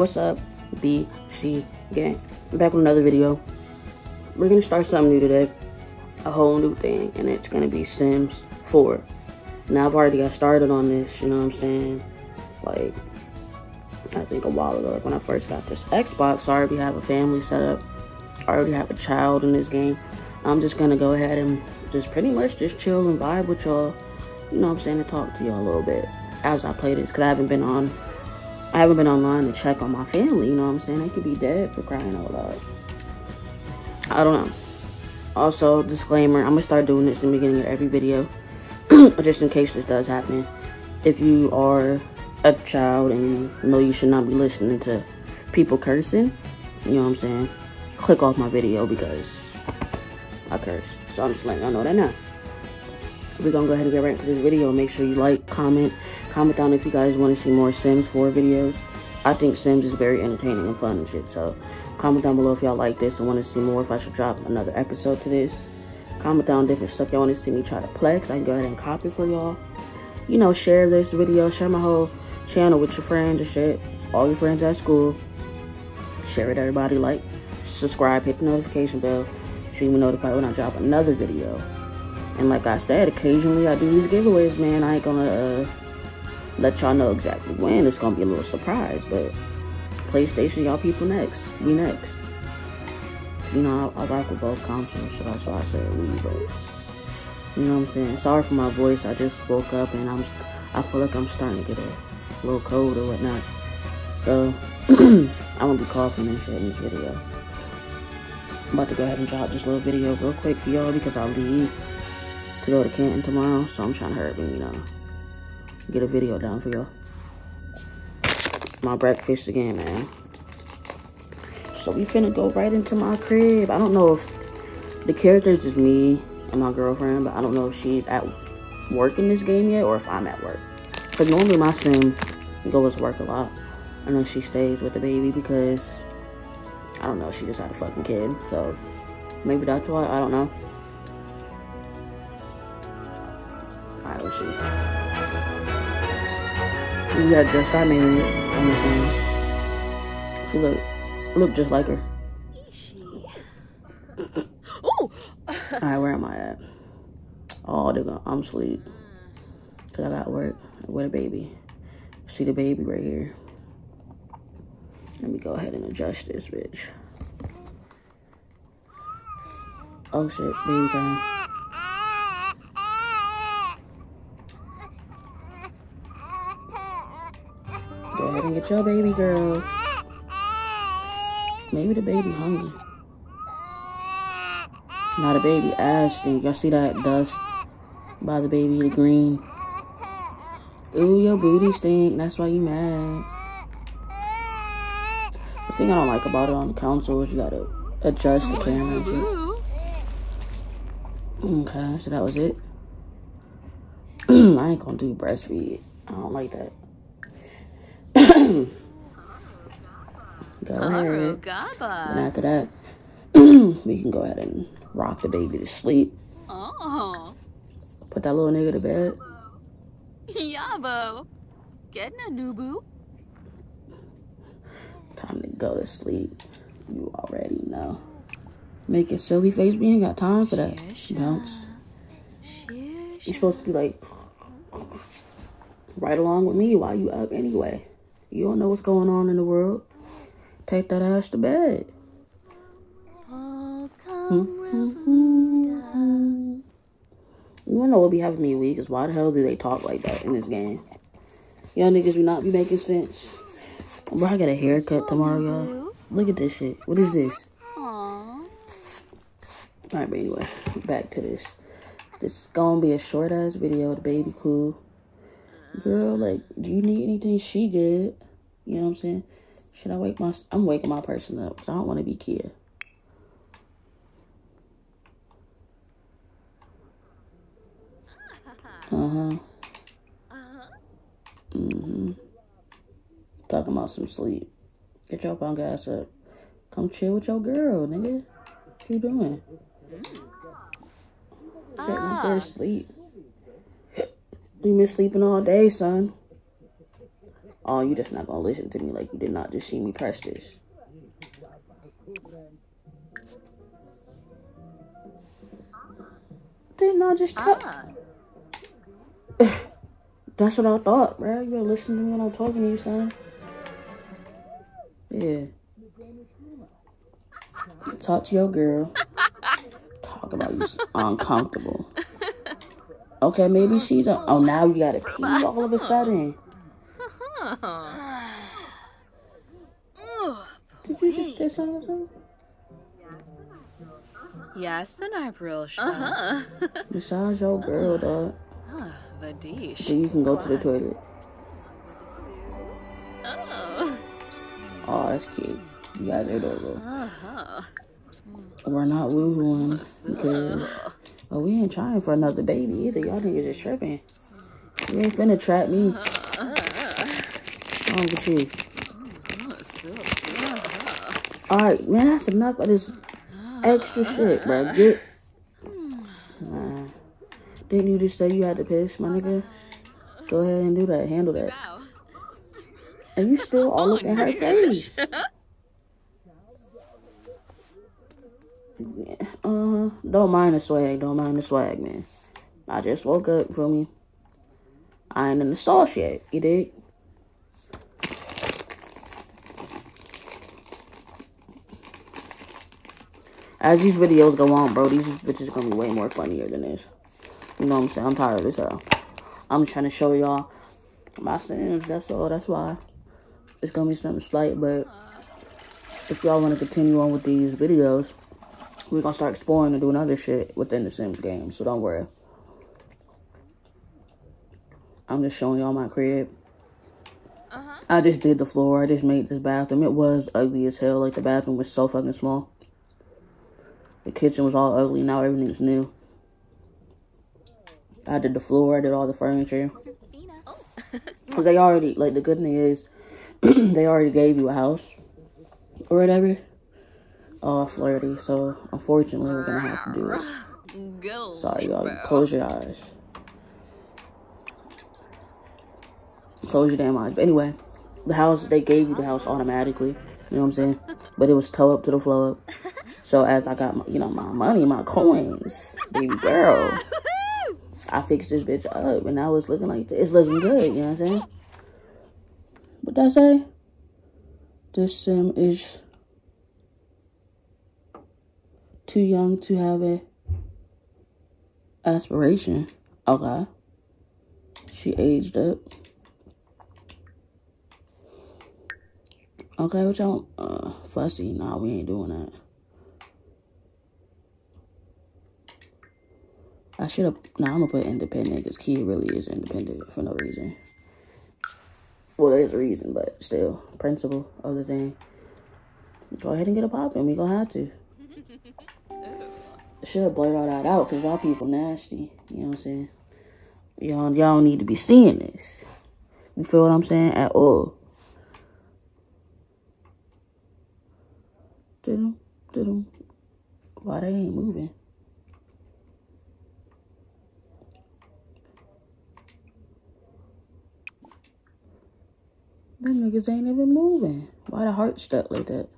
What's up, BC Gang? Back with another video. We're gonna start something new today, a whole new thing, and it's gonna be Sims 4. Now I've already got started on this, you know what I'm saying? Like, I think a while ago, like when I first got this Xbox, I already have a family set up. I already have a child in this game. I'm just gonna go ahead and just pretty much just chill and vibe with y'all, you know what I'm saying, and talk to y'all a little bit as I play this, because I haven't been online to check on my family, you know what I'm saying? They could be dead for crying out loud. I don't know. Also, disclaimer, I'm gonna start doing this in the beginning of every video, just in case this does happen. If you are a child and you know you should not be listening to people cursing, you know what I'm saying, click off my video because I curse. So I'm just letting y'all know that now. We're gonna go ahead and get right into this video. Make sure you like, comment down if you guys want to see more Sims 4 videos. I think Sims is very entertaining and fun and shit, so comment down below if y'all like this and want to see more, if I should drop another episode to this. Comment down different stuff y'all want to see me try to play, because I can go ahead and copy for y'all. You know, share this video, share my whole channel with your friends and shit, all your friends at school. Share it, everybody. Like, subscribe, hit the notification bell so you will be notified when I drop another video. And like I said, occasionally I do these giveaways, man. I ain't gonna let y'all know exactly when. It's gonna be a little surprise, but PlayStation, y'all people next. We next. You know, I rock with both consoles, so that's why I said we, but you know what I'm saying? Sorry for my voice. I just woke up and I feel like I'm starting to get a little cold or whatnot. So I won't be coughing and shit in this video. I'm about to go ahead and drop this little video real quick for y'all because I'll leave to go to Canton tomorrow, so I'm trying to hurry up and, you know, get a video down for y'all. My breakfast again, man. So we finna go right into my crib. I don't know if the character is just me and my girlfriend, but I don't know if she's at work in this game yet or if I'm at work. Because normally my sim goes to work a lot, and then she stays with the baby because, I don't know, she just had a fucking kid. So maybe that's why, I don't know. Alright, let's see. We had just got married on this game. She look just like her. Oh! Alright, where am I at? Oh, they're gonna, I'm asleep. Cause I got work with a baby. See the baby right here. Let me go ahead and adjust this bitch. Oh shit, baby time. Get your baby girl. Maybe the baby hungry. Not a baby ass thing. Y'all see that dust by the baby, the green? Ooh, your booty stink. That's why you mad. The thing I don't like about it on the console is you gotta adjust the camera and shit. Okay, so that was it. I ain't gonna do breastfeed. I don't like that. Go ahead. And after that, we can go ahead and rock the baby to sleep. Oh. Put that little nigga to bed. Yabo. Get in a nubu. Time to go to sleep. You already know. Make a silly face. We ain't got time for that. Bounce. You're supposed to be like right along with me while you up anyway. You don't know what's going on in the world. Take that ass to bed. You wanna know what be having me weak is why the hell do they talk like that in this game? Y'all niggas do not be making sense. Bro, I got a haircut tomorrow, y'all. Look at this shit. What is this? Alright, but anyway, back to this. This is gonna be a short ass video. The baby cool. Girl, like, do you need anything? She good. You know what I'm saying? Should I wake my... I'm waking my person up because I don't want to be Kia. Uh-huh. Mm-hmm. Talking about some sleep. Get your punk ass up. Come chill with your girl, nigga. What you doing? Sitting up there asleep. You been sleeping all day, son. Oh, you just not gonna listen to me like you did not just see me press this. Didn't I just talk? That's what I thought, bro. You better listen to me when I'm talking to you, son. Yeah. Talk to your girl. Talk about you uncomfortable. Okay, maybe she's a... Oh, now you gotta pee all of a sudden. Did you just piss on yourself? Yes, then I real sure. Besides your girl, dog. So you can go to the toilet. Oh, that's cute. You guys are adorable. We're not woohooing because well, we ain't trying for another baby either. Y'all niggas just tripping. You ain't finna trap me. Wrong with you? All right, man. That's enough of this extra shit, bro. Get. Nah. Didn't you just say you had to piss, my nigga? Go ahead and do that. Handle that. And you still all up in her face. Don't mind the swag. Don't mind the swag, man. I just woke up, feel me? I ain't in the sauce yet. You dig? As these videos go on, bro, these bitches gonna be way more funnier than this. You know what I'm saying? I'm tired of this, though. I'm trying to show y'all my Sims. That's all. That's why. It's gonna be something slight, but if y'all want to continue on with these videos, we're gonna start exploring and doing other shit within the Sims game. So don't worry. I'm just showing y'all my crib. I just did the floor. I just made this bathroom. It was ugly as hell. Like, the bathroom was so fucking small. The kitchen was all ugly. Now everything's new. I did the floor. I did all the furniture. Because they already, like, the good thing is, they already gave you a house. Or whatever. Oh, flirty. So, unfortunately, we're going to have to do it. Sorry, y'all. Close your eyes. Close your damn eyes. But anyway, the house, they gave you the house automatically. You know what I'm saying? But it was toe up to the flow up. So as I got, my money, my coins, baby girl, I fixed this bitch up, and now it's looking like this. It's looking good, you know what I'm saying? What'd I say? This Sim is too young to have a aspiration. Okay. She aged up. Okay, what y'all, fussy? Nah, we ain't doing that. I should have, nah, I'm gonna put independent, because Key really is independent for no reason. Well, there's a reason, but still, principle of the thing. Go ahead and get a pop, and we gonna have to. Should have blurred all that out, because y'all people nasty, you know what I'm saying? Y'all don't need to be seeing this. You feel what I'm saying? At all. Did them. Why they ain't moving? Them niggas ain't even moving. Why the heart stuck like that?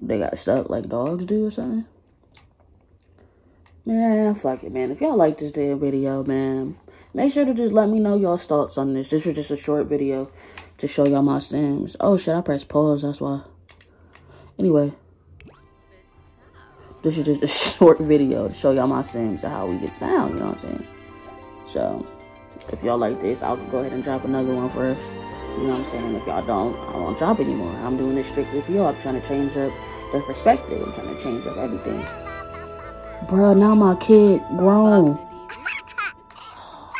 They got stuck like dogs do or something? Man, fuck it, man. If y'all like this damn video, man, make sure to just let me know y'all's thoughts on this. This was just a short video to show y'all my Sims. Oh, shit, I pressed pause. That's why. Anyway. This is just a short video to show y'all my Sims and how we get down, you know what I'm saying? So, if y'all like this, I'll go ahead and drop another one for us. You know what I'm saying? If y'all don't, I won't drop anymore. I'm doing this strictly for y'all. I'm trying to change up the perspective. I'm trying to change up everything. Bruh, now my kid grown.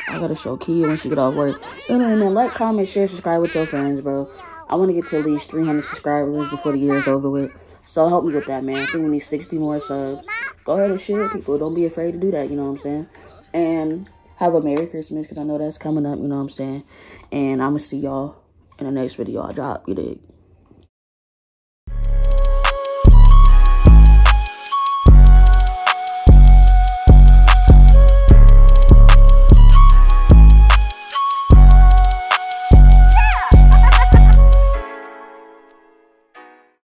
I gotta show Kia when she get off work. Anyway, man, like, comment, share, subscribe with your friends, bro. I want to get to at least 300 subscribers before the year is over with. So help me with that, man. I think we need 60 more subs. Go ahead and share with people. Don't be afraid to do that, you know what I'm saying? And have a Merry Christmas, because I know that's coming up, you know what I'm saying? And I'm going to see y'all in the next video I drop. You dig?